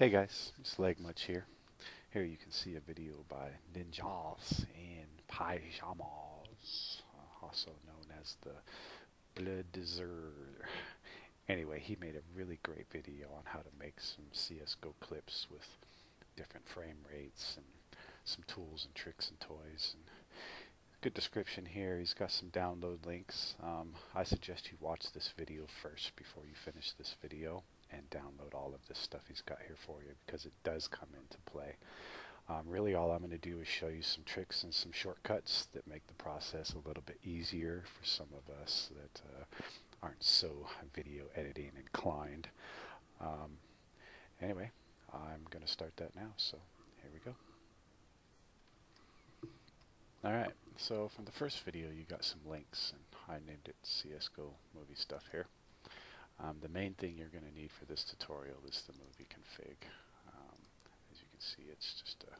Hey guys, it's LaggMuch here. Here you can see a video by Ninjas and Pajamas, also known as The Bldzrr. Anyway, he made a really great video on how to make some CSGO clips with different frame rates and some tools and tricks and toys. And good description here. He's got some download links. I suggest you watch this video first before you finish this video and download all of this stuff he's got here for you, because it does come into play. Really all I'm going to do is show you some tricks and some shortcuts that make the process a little bit easier for some of us that aren't so video editing inclined. Anyway, I'm going to start that now, so here we go. Alright, so from the first video you got some links, and I named it CSGO movie stuff here. The main thing you're going to need for this tutorial is the movie config. As you can see, it's just a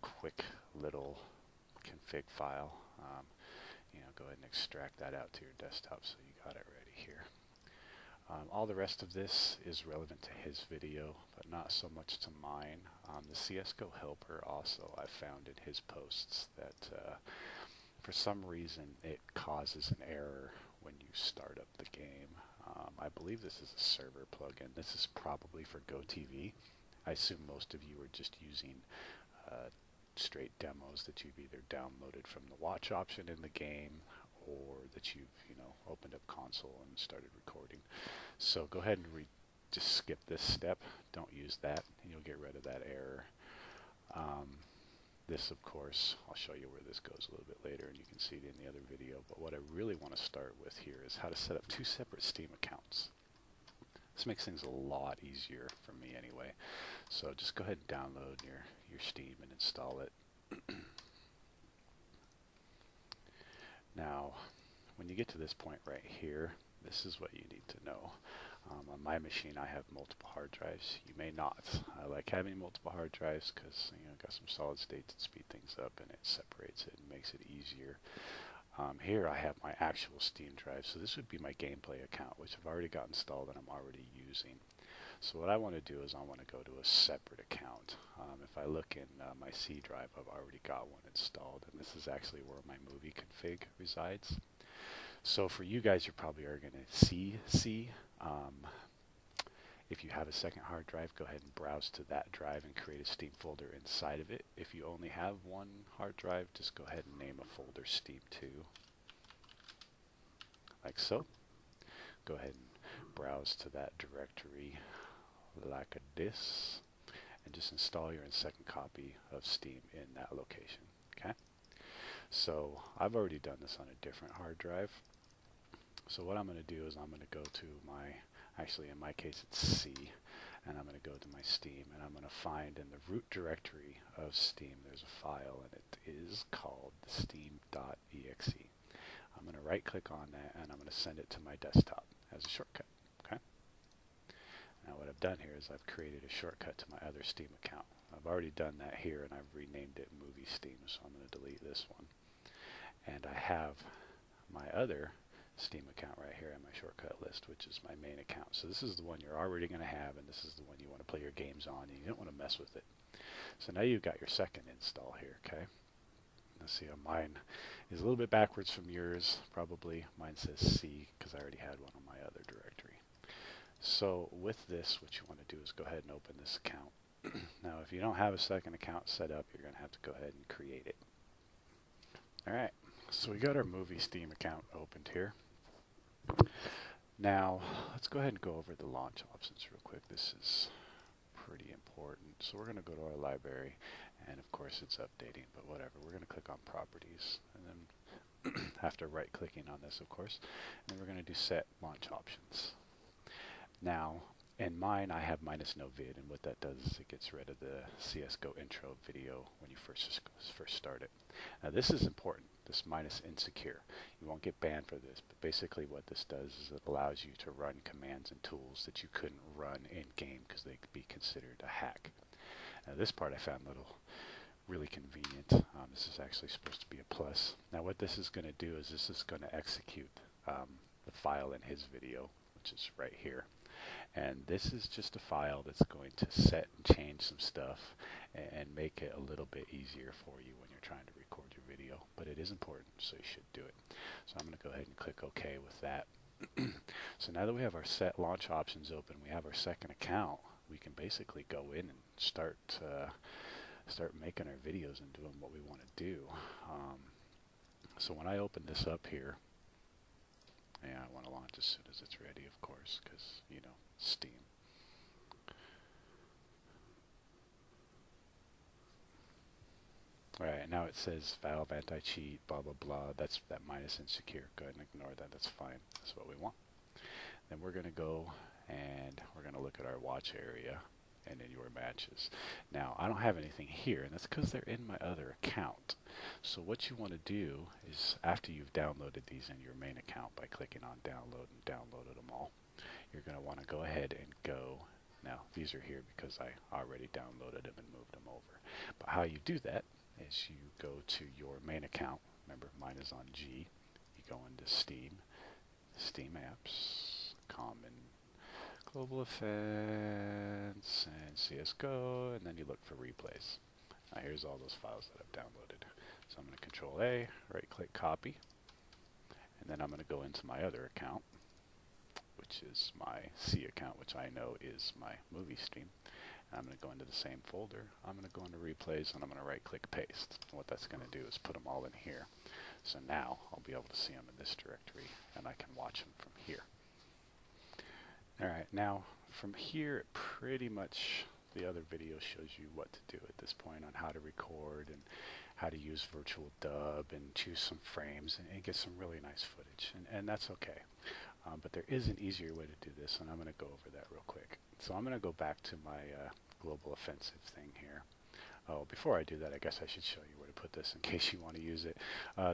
quick little config file. Go ahead and extract that out to your desktop so you got it ready here. All the rest of this is relevant to his video, but not so much to mine. The CSGO helper also I found in his posts that for some reason it causes an error when you start up the game. I believe this is a server plugin. This is probably for GoTV. I assume most of you are just using straight demos that you've either downloaded from the watch option in the game or that you've opened up console and started recording. So go ahead and just skip this step. Don't use that, and you'll get rid of that error. This, of course, I'll show you where this goes a little bit later, and you can see it in the other video, but what I really want to start with here is how to set up two separate Steam accounts. This makes things a lot easier for me anyway. So just go ahead and download your Steam and install it. Now, when you get to this point right here, this is what you need to know. On my machine, I have multiple hard drives. You may not. I like having multiple hard drives because I've got some solid states that speed things up, and it separates it and makes it easier. Here I have my actual Steam drive, so this would be my gameplay account, which I've already got installed and I'm already using. So what I want to do is I want to go to a separate account. If I look in my C drive, I've already got one installed, and this is actually where my movie config resides. So for you guys, you probably are going to see. If you have a second hard drive, go ahead and browse to that drive and create a Steam folder inside of it. If you only have one hard drive, just go ahead and name a folder Steam2, like so. Go ahead and browse to that directory like this, and just install your second copy of Steam in that location. Okay. So I've already done this on a different hard drive. So what I'm going to do is I'm going to go to my, actually in my case it's C, and I'm going to go to my Steam, and I'm going to find in the root directory of Steam there's a file, and it is called steam.exe. I'm going to right click on that, and I'm going to send it to my desktop as a shortcut. Okay. Now what I've done here is I've created a shortcut to my other Steam account. I've already done that here, and I've renamed it Movie Steam, so I'm going to delete this one. And I have my other Steam account right here in my shortcut list, which is my main account. So this is the one you're already going to have, and this is the one you want to play your games on, and you don't want to mess with it. So now you've got your second install here, okay? Let's see, mine is a little bit backwards from yours, probably. Mine says C, because I already had one on my other directory. So with this, what you want to do is go ahead and open this account. Now, if you don't have a second account set up, you're going to have to go ahead and create it. Alright, so we got our movie Steam account opened here. Now, let's go ahead and go over the launch options real quick. This is pretty important. So we're going to go to our library, and of course it's updating, but whatever. We're going to click on properties, and then after right-clicking on this, of course, and then we're going to do set launch options. Now, in mine, I have -no vid, and what that does is it gets rid of the CSGO intro video when you first start it. Now this is important, this -insecure. You won't get banned for this, but basically what this does is it allows you to run commands and tools that you couldn't run in-game because they could be considered a hack. Now this part I found really convenient. This is actually supposed to be a plus. Now what this is going to do is this is going to execute the file in his video, which is right here. And this is just a file that's going to set and change some stuff and make it a little bit easier for you when you're trying to record your video. But it is important, so you should do it. So I'm going to go ahead and click OK with that. So now that we have our set launch options open, we have our second account, we can basically go in and start making our videos and doing what we want to do. So when I open this up here, yeah, I want to launch as soon as it's ready, of course, because, you know, Steam. Alright, now it says Valve anti-cheat, blah, blah, blah. That's that minus insecure. Go ahead and ignore that. That's fine. That's what we want. Then we're going to go and we're going to look at our watch area and in your matches. Now, I don't have anything here, and that's because they're in my other account. So what you want to do is, after you've downloaded these in your main account by clicking on download and downloaded them all, you're going to want to go ahead and go. Now, these are here because I already downloaded them and moved them over. But how you do that is you go to your main account. Remember, mine is on G. You go into Steam, Steam Apps, Common, Global Offense, and CSGO, and then you look for replays. Now here's all those files that I've downloaded. So I'm going to Control A, right click, copy, and then I'm going to go into my other account, which is my C account, which I know is my movie stream. I'm going to go into the same folder, I'm going to go into replays, and I'm going to right click paste. What that's going to do is put them all in here. So now I'll be able to see them in this directory and I can watch them from here. Alright, now from here pretty much the other video shows you what to do at this point on how to record and how to use VirtualDub and choose some frames and get some really nice footage, and that's okay. But there is an easier way to do this, and I'm going to go over that real quick. So I'm going to go back to my global offensive thing here. Oh, before I do that, I guess I should show you where to put this in case you want to use it.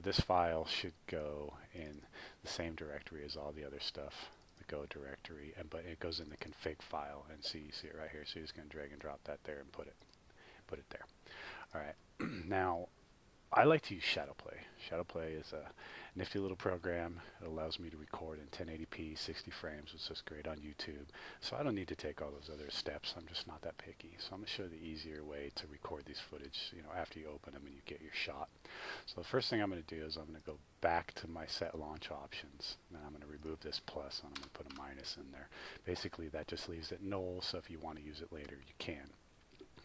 This file should go in the same directory as all the other stuff, the Go directory, and but it goes in the config file, and see, you see it right here. So you're just going to drag and drop that there and put it there. All right, now I like to use Shadowplay. Shadowplay is a nifty little program. It allows me to record in 1080p, 60 frames, which is great on YouTube. So I don't need to take all those other steps. I'm just not that picky. So I'm going to show you the easier way to record these footage, you know, after you open them and you get your shot. So the first thing I'm going to do is I'm going to go back to my set launch options. And I'm going to remove this plus and I'm going to put a minus in there. Basically, that just leaves it null. So if you want to use it later, you can.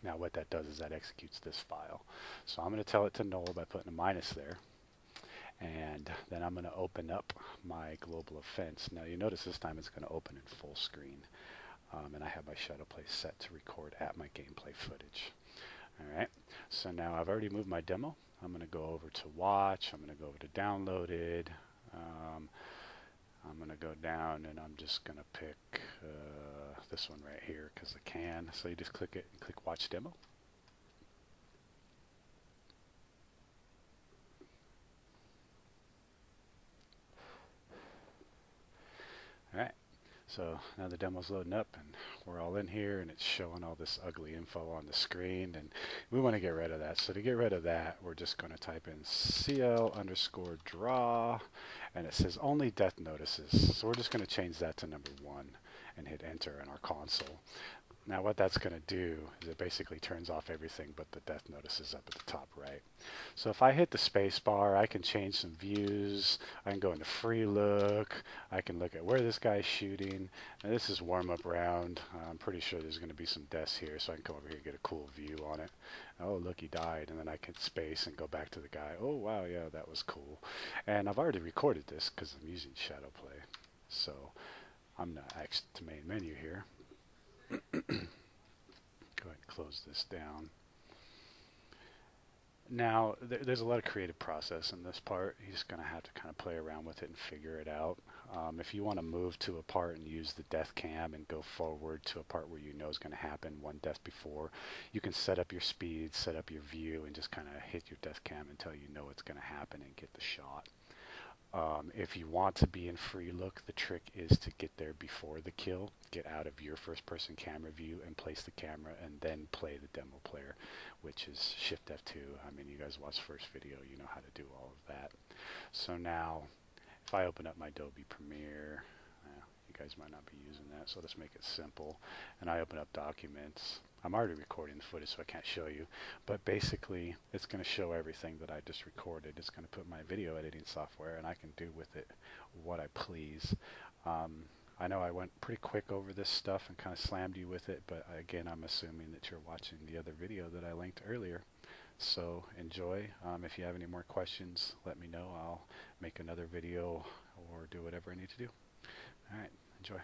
Now what that does is that executes this file. So I'm going to tell it to null by putting a minus there. And then I'm going to open up my global offense. Now you notice this time it's going to open in full screen. And I have my Shadowplay set to record at my gameplay footage. Alright, so now I've already moved my demo. I'm going to go over to watch. I'm going to go over to downloaded. I'm going to go down and I'm just going to pick this one right here because I can. So you just click it and click watch demo. Alright, so now the demo's loading up and we're all in here and it's showing all this ugly info on the screen and we want to get rid of that. So to get rid of that, we're just going to type in cl_draw and it says only death notices. So we're just going to change that to number 1 and hit enter in our console. Now what that's going to do is it basically turns off everything but the death notices up at the top right. So if I hit the space bar, I can change some views, I can go into free look, I can look at where this guy's shooting. Now this is warm-up round, I'm pretty sure there's going to be some deaths here, so I can come over here and get a cool view on it. Oh look, he died, and then I can space and go back to the guy. Oh wow, yeah, that was cool. And I've already recorded this because I'm using Shadowplay. So I'm not actually to main menu here. Go ahead and close this down. Now there's a lot of creative process in this part. You're just going to have to kind of play around with it and figure it out. If you want to move to a part and use the death cam and go forward to a part where you know is going to happen one death before, you can set up your speed, set up your view, and just kind of hit your death cam until you know it's going to happen and get the shot. If you want to be in free look, the trick is to get there before the kill, get out of your first person camera view and place the camera and then play the demo player, which is Shift F2. I mean, you guys watched first video, you know how to do all of that. So now if I open up my Adobe Premiere, guys might not be using that, so let's make it simple. And I open up documents. I'm already recording the footage, so I can't show you. But basically, it's going to show everything that I just recorded. It's going to put my video editing software, and I can do with it what I please. I know I went pretty quick over this stuff and kind of slammed you with it, but again, I'm assuming that you're watching the other video that I linked earlier. So enjoy. If you have any more questions, let me know. I'll make another video or do whatever I need to do. All right, enjoy.